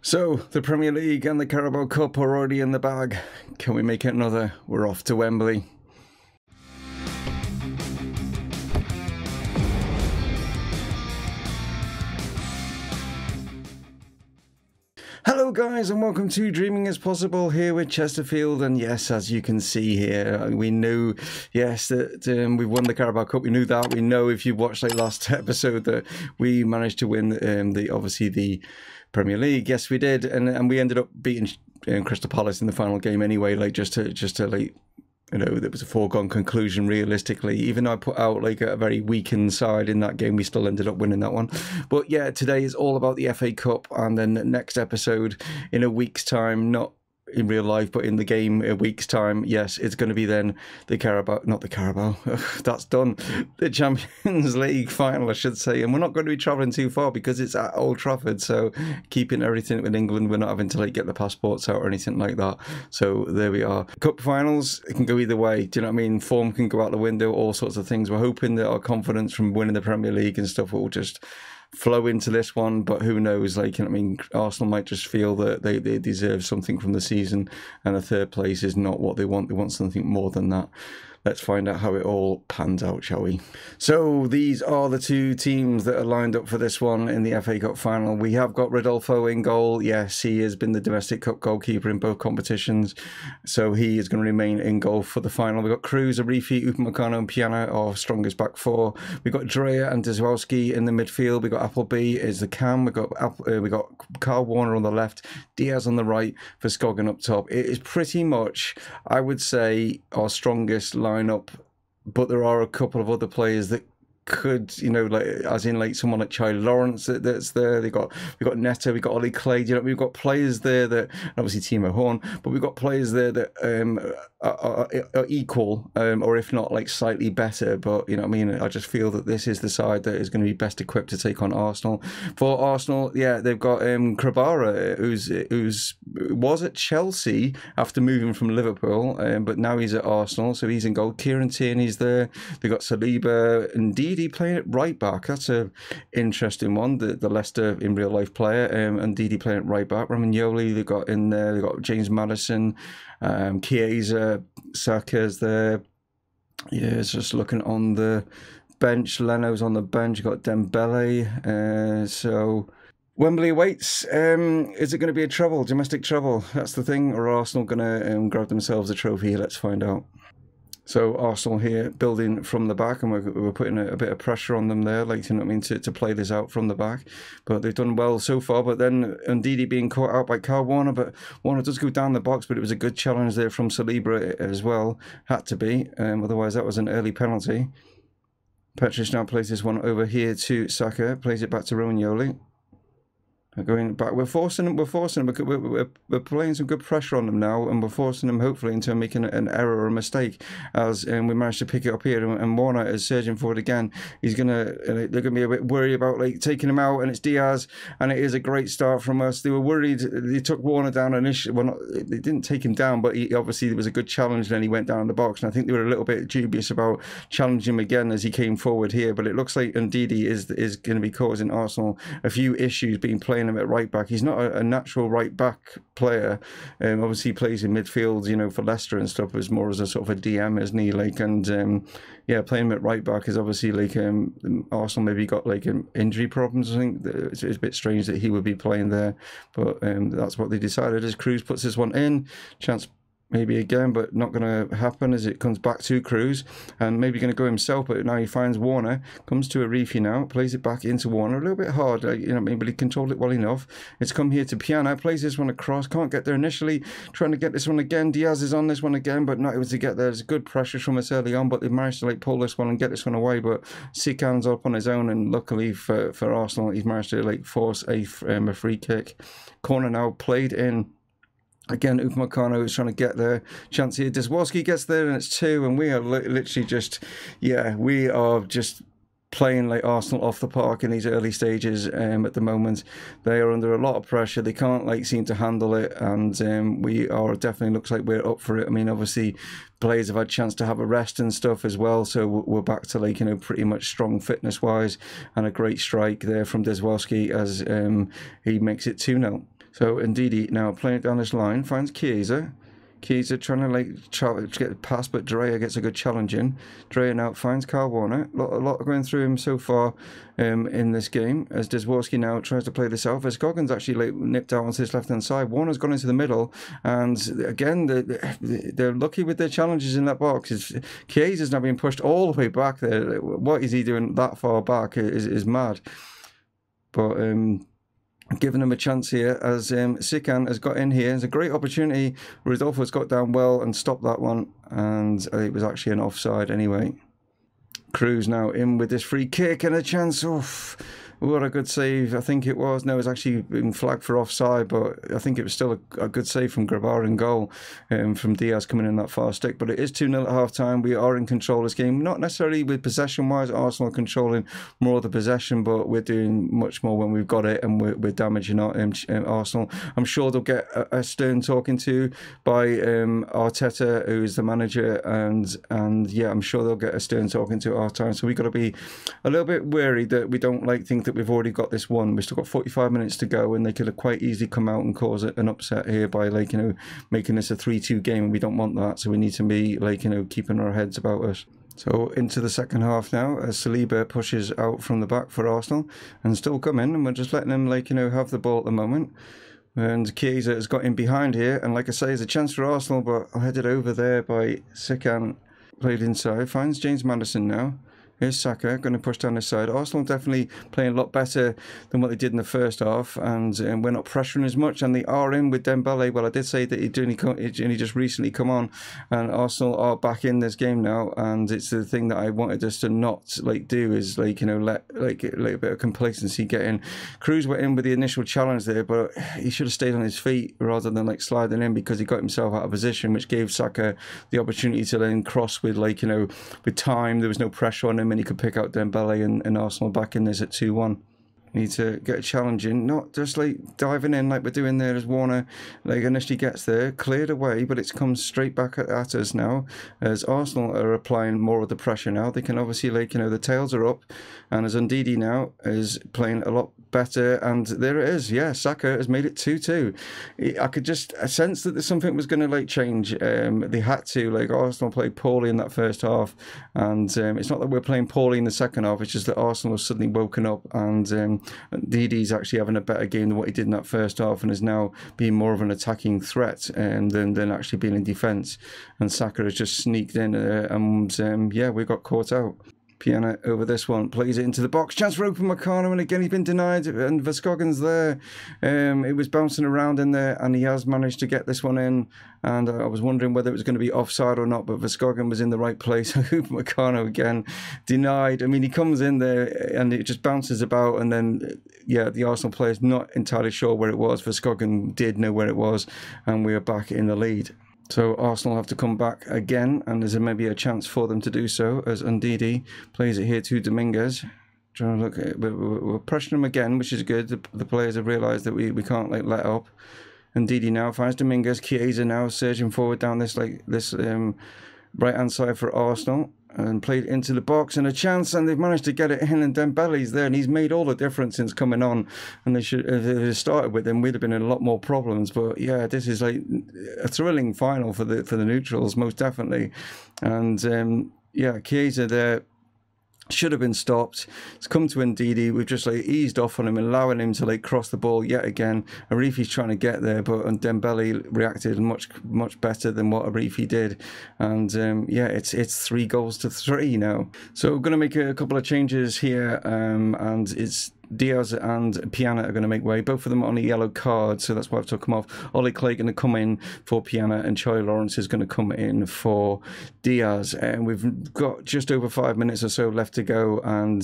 So, the Premier League and the Carabao Cup are already in the bag. Can we make it another? We're off to Wembley. Hello guys and welcome to Dreaming is Possible here with Chesterfield, and yes, as you can see here, we knew, yes, that we've won the Carabao Cup. We knew that. We know, if you watched like last episode, that we managed to win the Premier League. Yes, we did, and we ended up beating Crystal Palace in the final game anyway, like just to like, you know, that was a foregone conclusion realistically. Even though I put out like a very weakened side in that game, we still ended up winning that one. But yeah, today is all about the FA Cup, and then next episode in a week's time, not in real life but in the game a week's time, yes, it's going to be then the Carabao, not the Carabao, that's done, the Champions League final I should say. And we're not going to be traveling too far because it's at Old Trafford, so keeping everything with England, we're not having to like get the passports out or anything like that. So there we are. Cup finals, it can go either way, do you know what I mean? Form can go out the window, all sorts of things. We're hoping that our confidence from winning the Premier League and stuff will just flow into this one, but who knows, like, you know what I mean, Arsenal might just feel that they deserve something from the season, and a third place is not what they want. They want something more than that. Let's find out how it all pans out, shall we? So these are the two teams that are lined up for this one in the FA Cup final. We have got Rodolfo in goal. Yes, he has been the domestic cup goalkeeper in both competitions, so he is going to remain in goal for the final. We've got Cruz, Arifi, Upamecano and Piana, our strongest back four. We've got Drea and Dziwowski in the midfield. We've got Appleby is the cam. We've got Carl Warner on the left, Diaz on the right for Skoggan up top. It is pretty much, I would say, our strongest line up, but there are a couple of other players that could, you know, like as in like someone like Choi Lawrence that's there. We've got Neto, we've got Ollie Clay. You know, we've got players there that, obviously Timo Horn, but we've got players there that are equal, or if not like slightly better. But you know what I mean, I just feel that this is the side that is going to be best equipped to take on Arsenal. For Arsenal, yeah, they've got Grabara, who was at Chelsea after moving from Liverpool, but now he's at Arsenal, so he's in goal. Kieran Tierney's there. They've got Saliba and Ndidi playing it right back. That's a interesting one. The Leicester in real life player, and Ndidi playing it right back. Romagnoli they got in there. They got James Maddison, Chiesa, Sakas there. Yeah, it's just looking on the bench. Leno's on the bench. You got Dembélé. So Wembley awaits. Is it going to be a trouble? Domestic trouble? That's the thing. Or are Arsenal going to grab themselves a trophy? Let's find out. So Arsenal here building from the back, and we're putting a bit of pressure on them there, like, you know what I mean, to play this out from the back. But they've done well so far, but then Ndidi being caught out by Carl Warner, but Warner does go down the box, but it was a good challenge there from Saliba as well. Had to be, otherwise that was an early penalty. Petrus now plays this one over here to Saka, plays it back to Romagnoli. Going back, we're playing some good pressure on them now, and we're forcing them hopefully into making an error or a mistake, as we managed to pick it up here. And Warner is surging forward again. He's gonna, they're gonna be a bit worried about like taking him out, and it's Diaz, and it is a great start from us. They were worried, they took Warner down initially. Well, not, they didn't take him down, but he obviously, there was a good challenge, and then he went down the box, and I think they were a little bit dubious about challenging him again as he came forward here. But it looks like Ndidi is going to be causing Arsenal a few issues being playing him at right back. He's not a natural right back player. Obviously he plays in midfield, you know, for Leicester and stuff, as more as a sort of a DM, isn't he? Like, and yeah, playing him at right back is obviously like Arsenal maybe got like injury problems. I think it's a bit strange that he would be playing there, but that's what they decided. As Cruz puts this one in, chance maybe again, but not going to happen as it comes back to Cruz, and maybe going to go himself, but now he finds Warner, comes to Arifi now, plays it back into Warner, a little bit hard, like, you know, maybe he controlled it well enough. It's come here to Piana, plays this one across, can't get there initially, trying to get this one again. Diaz is on this one again, but not able to get there. There's good pressure from us early on, but they managed to like pull this one and get this one away, but Sikan's up on his own, and luckily for Arsenal, he's managed to like force a free kick. Corner now played in. Again, Upamecano is trying to get there. Chance here, Dziwowski gets there, and it's two, and we are literally just, yeah, we are just playing like Arsenal off the park in these early stages. At the moment, they are under a lot of pressure. They can't like seem to handle it, and we are definitely, looks like we're up for it. I mean, obviously, players have had a chance to have a rest and stuff as well, so we're back to like, you know, pretty much strong fitness wise, and a great strike there from Dziwowski as he makes it 2-0. So Ndidi now playing down this line, finds Chiesa. Chiesa trying to get a pass, but Drea gets a good challenge in. Drea now finds Carl Warner. A lot going through him so far in this game, as Dziwowski now tries to play this out. As Skoggan's actually nipped out onto his left-hand side. Warner's gone into the middle, and again, they're lucky with their challenges in that box. Chiesa's now being pushed all the way back there. What is he doing that far back is mad. But... giving him a chance here as Sikan has got in here. It's a great opportunity. Rodolfo's got down well and stopped that one. And it was actually an offside anyway. Cruz now in with this free kick and a chance. Oof. What a good save. I think it was. No, it's actually been flagged for offside, but I think it was still a good save from Grabara in goal from Diaz coming in that far stick. But it is 2-0 at half-time. We are in control of this game. Not necessarily with possession-wise. Arsenal controlling more of the possession, but we're doing much more when we've got it, and we're damaging our, Arsenal. I'm sure they'll get a stern talking to by Arteta, who is the manager, and yeah, I'm sure they'll get a stern talking to at half-time. So we've got to be a little bit wary that we don't think that we've already got this one. We've still got 45 minutes to go, and they could have quite easily come out and cause an upset here by, like, you know, making this a 3-2 game, and we don't want that. So we need to be, like, you know, keeping our heads about us. So into the second half now, as Saliba pushes out from the back for Arsenal and still coming, and we're just letting him, like, you know, have the ball at the moment. And Chiesa has got in behind here, and like I say, there's a chance for Arsenal, but headed over there by Sikan. Played inside, finds James Maddison now. Here's Saka, going to push down this side. Arsenal definitely playing a lot better than what they did in the first half, and we're not pressuring as much, and they are in with Dembélé. Well, I did say that he just recently come on, and Arsenal are back in this game now, and it's the thing that I wanted us to not, like, do is, like, you know, let, like, a little bit of complacency get in. Cruz went in with the initial challenge there, but he should have stayed on his feet rather than, like, sliding in, because he got himself out of position, which gave Saka the opportunity to then cross with, like, you know, with time. There was no pressure on him, and he could pick out Dembélé, and Arsenal back in this at 2-1. Need to get a challenge in, not just like diving in like we're doing there as Warner, like, initially gets there, cleared away, but it's come straight back at us now, as Arsenal are applying more of the pressure now. They can obviously, like, you know, the tails are up, and as Ndidi now is playing a lot better, and there it is. Yeah, Saka has made it 2-2. I could just sense that something was going to, like, change. They had to, like, Arsenal played poorly in that first half, and it's not that we're playing poorly in the second half, it's just that Arsenal has suddenly woken up, and Ndidi's actually having a better game than what he did in that first half, and is now being more of an attacking threat than actually being in defence, and Saka has just sneaked in yeah, we got caught out. Piana over this one, plays it into the box, chance for Upamecano, and again he's been denied, and Skoggan's there. It was bouncing around in there, and he has managed to get this one in, and I was wondering whether it was going to be offside or not, but Skoggan was in the right place. Upamecano again denied. I mean, he comes in there and it just bounces about, and then, yeah, the Arsenal player's not entirely sure where it was. Skoggan did know where it was, and we are back in the lead. So Arsenal have to come back again, and there's maybe a chance for them to do so, as Ndidi plays it here to Dominguez. Trying to look at it, but we're pressuring him again, which is good. The players have realised that we can't, like, let up. Ndidi now finds Dominguez. Chiesa now surging forward down this, like, this right hand side for Arsenal, and played into the box, and a chance, and they've managed to get it in, and Dembele's there, and he's made all the difference since coming on, and they should, if they started with him, we'd have been in a lot more problems. But yeah, this is, like, a thrilling final for the neutrals, most definitely. And yeah, Chiesa there should have been stopped. It's come to Ndidi. We've just, like, eased off on him, allowing him to, like, cross the ball yet again. Arifi's trying to get there, but Dembélé reacted much better than what Arifi did. And yeah, it's 3-3 now. So we're going to make a couple of changes here, and it's Diaz and Piana are going to make way. Both of them on a yellow card, so that's why I've took them off. Ollie Clay going to come in for Piana, and Choi Lawrence is going to come in for Diaz. And we've got just over 5 minutes or so left to go, and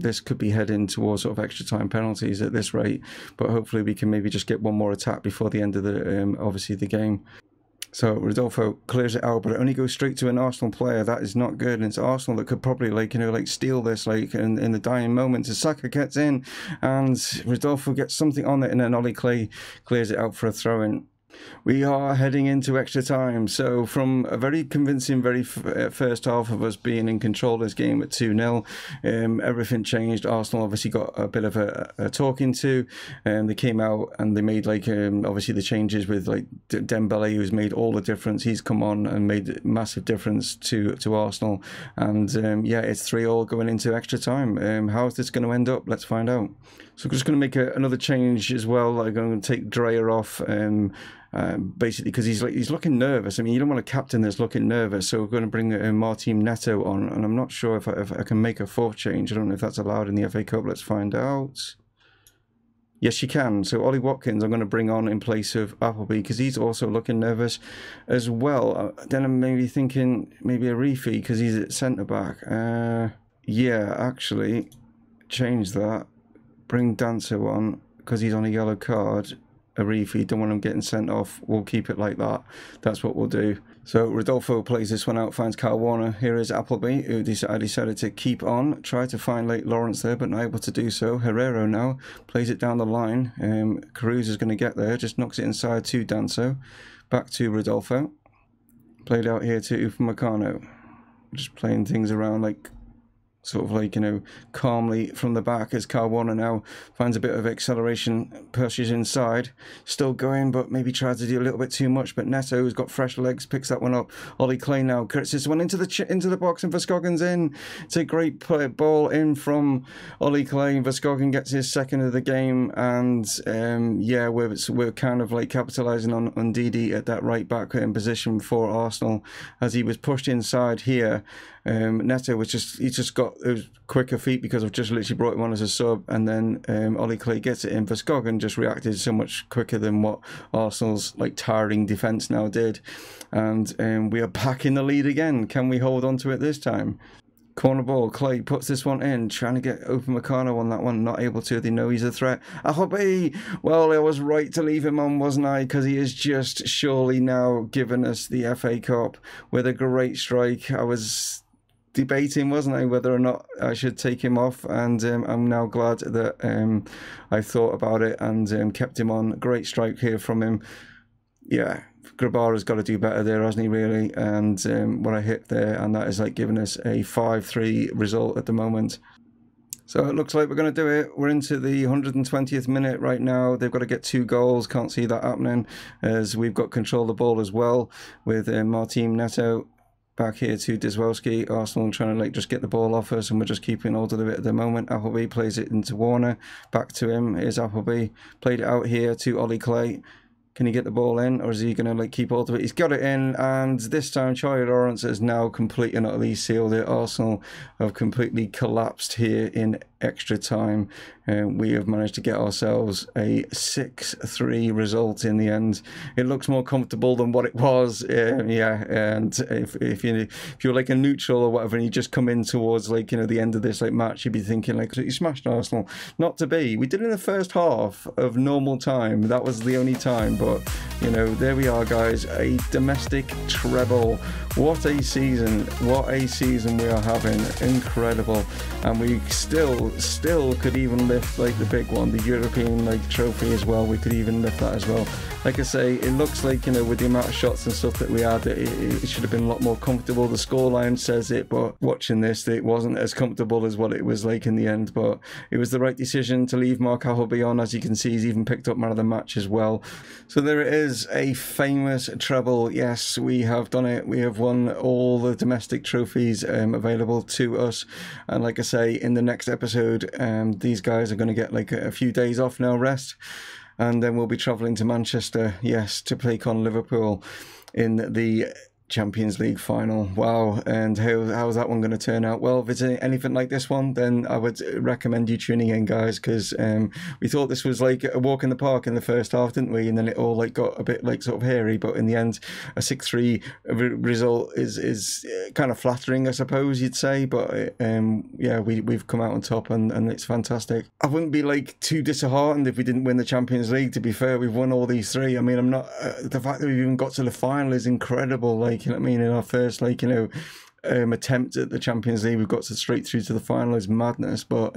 this could be heading towards sort of extra time penalties at this rate. But hopefully we can maybe just get one more attack before the end of the obviously the game. So Rodolfo clears it out, but it only goes straight to an Arsenal player. That is not good, and it's Arsenal that could probably, like, you know, like, steal this, like, in the dying moments. And Saka gets in, and Rodolfo gets something on it, and then Ollie Clay clears it out for a throw-in. We are heading into extra time. So from a very convincing first half of us being in control of this game at 2-0, everything changed. Arsenal obviously got a bit of a talking to, and they came out and they made like obviously the changes with like Dembélé, who's made all the difference. He's come on and made a massive difference to Arsenal, and yeah, it's 3-3 going into extra time. How is this going to end up? Let's find out. So I'm just going to make another change as well. Like I'm going to take Drea off, basically because he's looking nervous. I mean, you don't want a captain that's looking nervous. So we're going to bring Martín Neto on, and I'm not sure if I can make a fourth change. I don't know if that's allowed in the FA Cup. Let's find out. Yes, you can. So Ollie Watkins I'm going to bring on in place of Appleby because he's also looking nervous as well. Then I'm maybe thinking maybe Arifi because he's at centre-back. Yeah, actually, change that. Bring Dancer on because he's on a yellow card. Arifi, don't want him getting sent off. We'll keep it like that. That's what we'll do. So Rodolfo plays this one out, finds Carl Warner. Here is Appleby, who decided to keep on. Tried to find Lawrence there, but not able to do so. Herrero now plays it down the line. Cruz is going to get there. Just knocks it inside to Danso. Back to Rodolfo. Played out here to Upamecano. Just playing things around like sort of like, you know, calmly from the back as Carl Warner now finds a bit of acceleration, pushes inside, still going, but maybe tries to do a little bit too much. But Neto, who's got fresh legs, picks that one up. Ollie Clay now cuts this one into the box, and Verskoggen's in. It's a great play, ball in from Ollie Clay. Verskoggen gets his second of the game, and yeah, we're kind of like capitalising on Ndidi at that right back in position for Arsenal as he was pushed inside here. Neto was just got those quicker feet because I've just literally brought him on as a sub, and then Ollie Clay gets it in. Skoggan just reacted so much quicker than what Arsenal's like tiring defence now did, and we are back in the lead again. Can we hold on to it this time? Corner ball, Clay puts this one in, trying to get Upamecano on that one, not able to. They know he's a threat. Ahobi! Well, I was right to leave him on, wasn't I? Because he is just surely now giving us the FA Cup with a great strike. I was debating, wasn't I, whether or not I should take him off, and I'm now glad that I thought about it and kept him on. Great strike here from him. Yeah, Grabara's got to do better there, hasn't he, really? And what I hit there, and that is like giving us a 5-3 result at the moment. So it looks like we're going to do it. We're into the 120th minute right now. They've got to get 2 goals. Can't see that happening as we've got control of the ball as well with Martín Neto. Back here to Dziwowski. Arsenal trying to like just get the ball off us, and we're just keeping hold of it at the moment. Appleby plays it into Warner. Back to him. Here's Appleby. Played it out here to Ollie Clay. Can he get the ball in, or is he going to like keep hold of it? He's got it in, and this time Choi Lawrence has now completely and utterly sealed it. Arsenal have completely collapsed here in extra time, and we have managed to get ourselves a 6-3 result in the end. It looks more comfortable than what it was. Yeah, and if you're like a neutral or whatever, and you just come in towards like, you know, the end of this like match, you'd be thinking like, you smashed Arsenal. Not to be. We did it in the first half of normal time. That was the only time. But, you know, there we are, guys. A domestic treble. What a season. What a season we are having. Incredible. And we still could even lift, like, the big one, the European, like, trophy as well. We could even lift that as well. Like I say, it looks like, you know, with the amount of shots and stuff that we had, it should have been a lot more comfortable. The scoreline says it, but watching this, it wasn't as comfortable as what it was like in the end. But it was the right decision to leave Mark Ahobi on. As you can see, he's even picked up man of the match as well. So there it is, a famous treble. Yes, we have done it. We have won all the domestic trophies available to us. And like I say, in the next episode, these guys are going to get like a few days off now, rest. And then we'll be travelling to Manchester, yes, to play con Liverpool in the Champions League final. Wow, and how's that one going to turn out? Well, if it's anything like this one, then I would recommend you tuning in, guys, because we thought this was like a walk in the park in the first half, didn't we? And then it all like got a bit like sort of hairy, but in the end, a 6-3 result is kind of flattering, I suppose you'd say. But yeah, we've come out on top, and it's fantastic. I wouldn't be like too disheartened if we didn't win the Champions League. To be fair, we've won all these 3. I mean, I'm not the fact that we've even got to the final is incredible. Like, you know what I mean, in our first, like, you know, attempt at the Champions League. We've got to straight through to the final is madness, but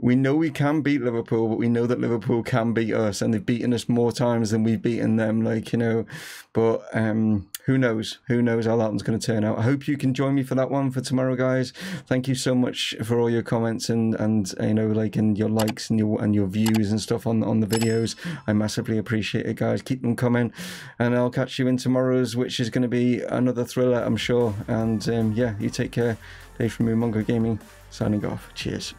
we know we can beat Liverpool, but we know that Liverpool can beat us, and they've beaten us more times than we've beaten them, like, you know. But who knows how that one's going to turn out. I hope you can join me for that one for tomorrow, guys. Thank you so much for all your comments and you know, like, and your likes and your views and stuff on the videos. I massively appreciate it, guys. Keep them coming, and I'll catch you in tomorrow's, which is going to be another thriller, I'm sure. And yeah, you take care. Dave from Moonmongo Gaming, signing off. Cheers.